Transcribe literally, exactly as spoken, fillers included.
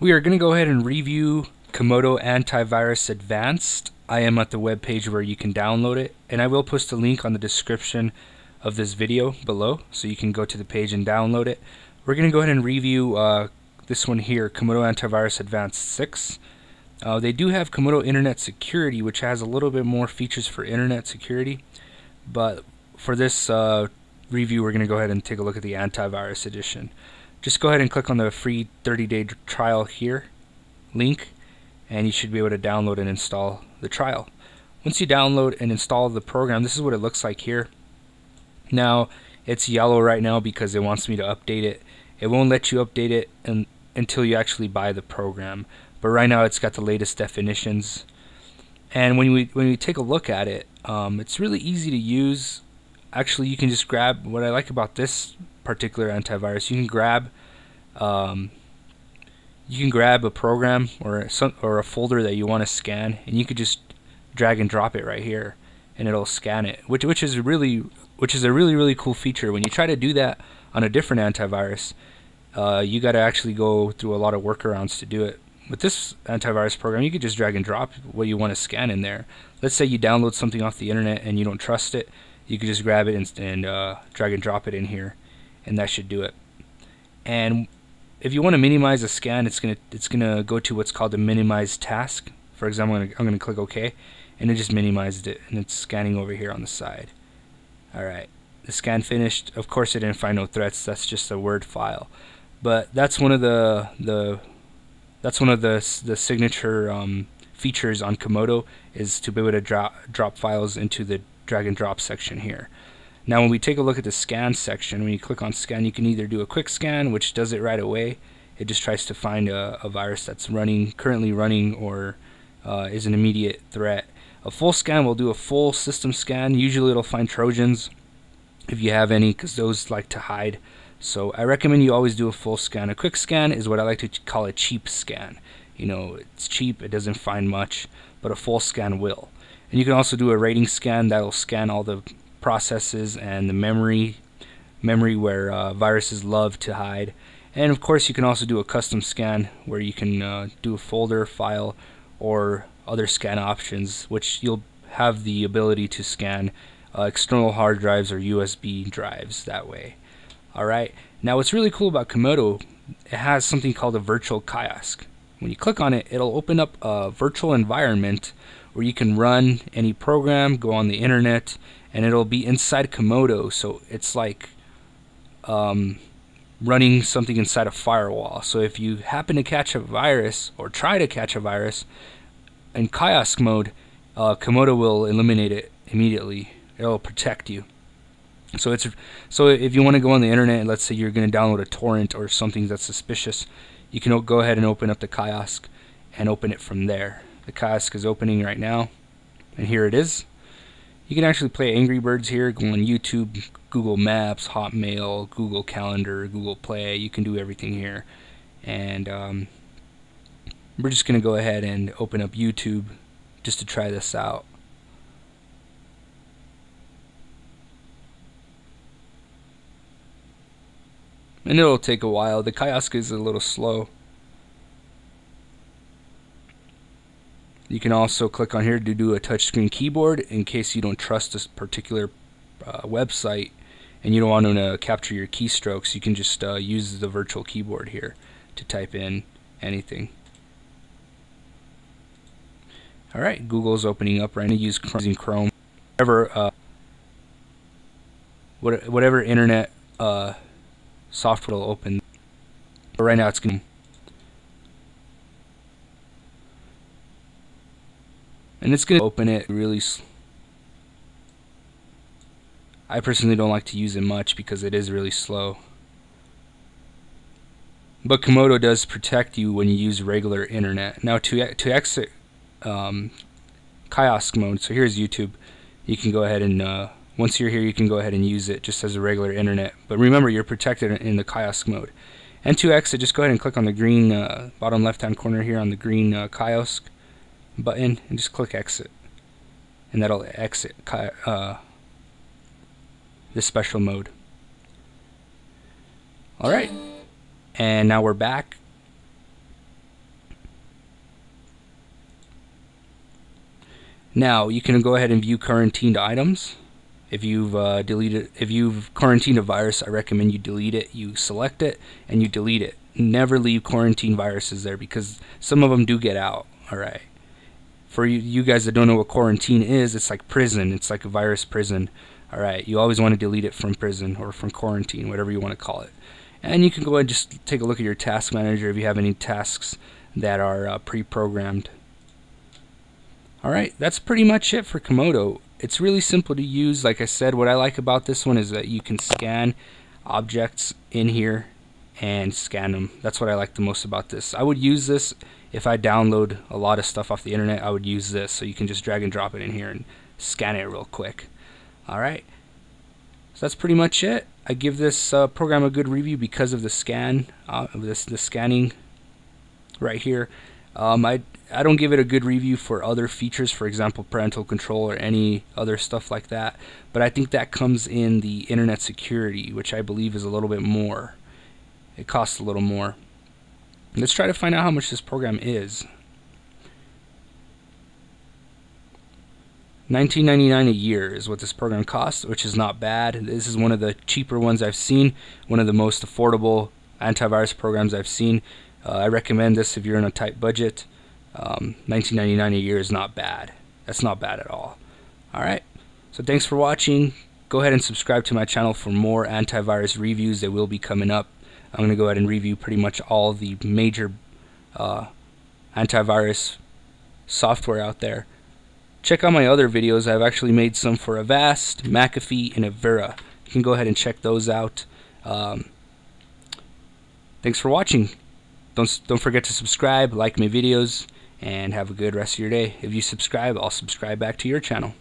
We are going to go ahead and review Comodo Antivirus Advanced. I am at the web page where you can download it, and I will post a link on the description of this video below, so you can go to the page and download it. We're going to go ahead and review uh, this one here, Comodo Antivirus Advanced six. Uh, they do have Comodo Internet Security, which has a little bit more features for internet security, but for this uh, review we're going to go ahead and take a look at the antivirus edition. Just go ahead and click on the free thirty day trial here link, and you should be able to download and install the trial. Once you download and install the program, this is what it looks like here. Now it's yellow right now because it wants me to update it. It won't let you update it and, until you actually buy the program, but right now it's got the latest definitions. And when we when we take a look at it, um, it's really easy to use. Actually, you can just grab, what I like about this particular antivirus, you can grab um, you can grab a program or some or a folder that you want to scan, and you could just drag and drop it right here and it'll scan it, which which is really which is a really really cool feature. When you try to do that on a different antivirus, uh, you got to actually go through a lot of workarounds to do it. With this antivirus program, you could just drag and drop what you want to scan in there. Let's say you download something off the internet and you don't trust it, you could just grab it and, and uh, drag and drop it in here, and that should do it. And if you want to minimize a scan, it's gonna it's gonna go to what's called the minimize task. For example, I'm gonna, I'm gonna click OK, and it just minimized it, and it's scanning over here on the side. All right, the scan finished. Of course, it didn't find no threats. That's just a Word file, but that's one of the the That's one of the the signature um, features on Comodo, is to be able to drop drop files into the drag and drop section here. Now, when we take a look at the scan section, when you click on scan, you can either do a quick scan, which does it right away. It just tries to find a, a virus that's running currently running or uh, is an immediate threat. A full scan will do a full system scan. Usually, it'll find Trojans if you have any, because those like to hide. So I recommend you always do a full scan. A quick scan is what I like to call a cheap scan. You know, it's cheap, it doesn't find much, but a full scan will. And you can also do a rating scan that'll scan all the processes and the memory, memory where uh, viruses love to hide. And of course, you can also do a custom scan where you can uh, do a folder, file, or other scan options, which you'll have the ability to scan uh, external hard drives or U S B drives that way. Alright, now what's really cool about Comodo, it has something called a virtual kiosk. When you click on it, it'll open up a virtual environment where you can run any program, go on the internet, and it'll be inside Comodo. So it's like um, running something inside a firewall. So if you happen to catch a virus or try to catch a virus in kiosk mode, uh, Comodo will eliminate it immediately. It'll protect you. So it's so if you want to go on the internet, and let's say you're going to download a torrent or something that's suspicious, you can go ahead and open up the kiosk and open it from there. The kiosk is opening right now, and here it is. You can actually play Angry Birds here, go on YouTube, Google Maps, Hotmail, Google Calendar, Google Play. You can do everything here, and um, we're just going to go ahead and open up YouTube just to try this out. And it'll take a while. The kiosk is a little slow. You can also click on here to do a touchscreen keyboard in case you don't trust this particular uh, website and you don't want to uh, capture your keystrokes. You can just uh, use the virtual keyboard here to type in anything. Alright, Google's opening up right now. Use Chrome. Whatever, uh, whatever internet uh, software will open, but right now it's going, and it's going to open it really slow. I personally don't like to use it much because it is really slow, but Comodo does protect you when you use regular internet. Now to to exit um, kiosk mode, so here's YouTube. You can go ahead and uh, once you're here, you can go ahead and use it just as a regular internet. But remember, you're protected in the kiosk mode. And to exit, just go ahead and click on the green uh, bottom left-hand corner here on the green uh, kiosk button, and just click exit. And that'll exit uh, this special mode. All right, and now we're back. Now you can go ahead and view quarantined items. If you've uh, deleted, if you've quarantined a virus, I recommend you delete it. You select it and you delete it. Never leave quarantine viruses there because some of them do get out. All right. For you, you guys that don't know what quarantine is, it's like prison. It's like a virus prison. All right. You always want to delete it from prison or from quarantine, whatever you want to call it. And you can go ahead and just take a look at your task manager if you have any tasks that are uh, pre-programmed. All right, that's pretty much it for Comodo. It's really simple to use. Like I said, what I like about this one is that you can scan objects in here and scan them. That's what I like the most about this. I would use this if I download a lot of stuff off the internet. I would use this, so you can just drag and drop it in here and scan it real quick. All right, so that's pretty much it. I give this uh, program a good review because of the scan, uh, this the scanning right here. Um, I I don't give it a good review for other features, for example, parental control or any other stuff like that. But I think that comes in the internet security, which I believe is a little bit more. It costs a little more. Let's try to find out how much this program is. nineteen ninety-nine a year is what this program costs, which is not bad. This is one of the cheaper ones I've seen, one of the most affordable antivirus programs I've seen. Uh, I recommend this if you're in a tight budget. Um, nineteen ninety-nine a year is not bad. That's not bad at all. Alright, so thanks for watching. Go ahead and subscribe to my channel for more antivirus reviews. They will be coming up. I'm going to go ahead and review pretty much all the major uh, antivirus software out there. Check out my other videos. I've actually made some for Avast, McAfee, and Avira. You can go ahead and check those out. Um, thanks for watching. Don't, don't forget to subscribe, like my videos, and have a good rest of your day. If you subscribe, I'll subscribe back to your channel.